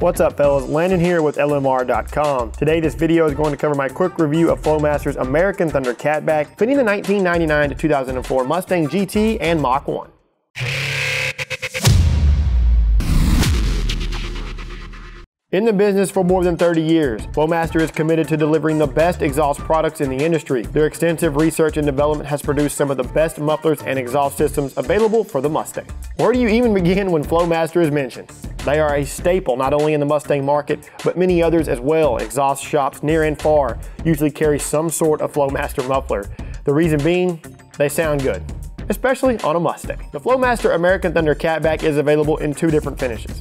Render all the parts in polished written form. What's up, fellas? Landon here with LMR.com. Today, this video is going to cover my quick review of Flowmaster's American Thunder Catback, fitting the 1999 to 2004 Mustang GT and Mach 1. In the business for more than 30 years, Flowmaster is committed to delivering the best exhaust products in the industry. Their extensive research and development has produced some of the best mufflers and exhaust systems available for the Mustang. Where do you even begin when Flowmaster is mentioned? They are a staple not only in the Mustang market, but many others as well. Exhaust shops near and far usually carry some sort of Flowmaster muffler. The reason being, they sound good, especially on a Mustang. The Flowmaster American Thunder Catback is available in two different finishes.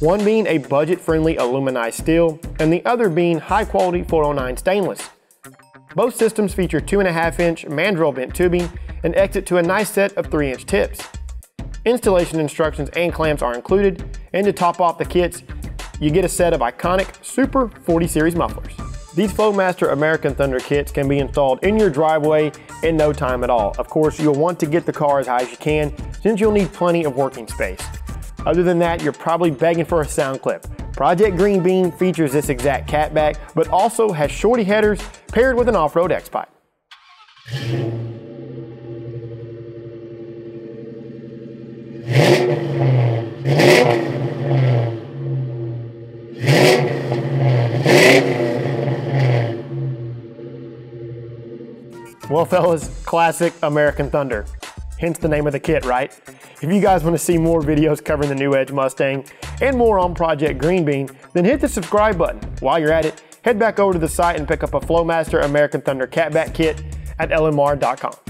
One being a budget-friendly aluminized steel, and the other being high-quality 409 stainless. Both systems feature 2.5-inch mandrel vent tubing and exit to a nice set of 3-inch tips. Installation instructions and clamps are included, and to top off the kits, you get a set of iconic Super 40 Series mufflers. These Flowmaster American Thunder kits can be installed in your driveway in no time at all. Of course, you'll want to get the car as high as you can, since you'll need plenty of working space. Other than that, you're probably begging for a sound clip. Project Green Bean features this exact catback, but also has shorty headers paired with an off-road X-pipe. Well, fellas, classic American Thunder. Hence the name of the kit, right? If you guys want to see more videos covering the New Edge Mustang and more on Project Green Bean, then hit the subscribe button. While you're at it, head back over to the site and pick up a Flowmaster American Thunder Catback kit at LMR.com.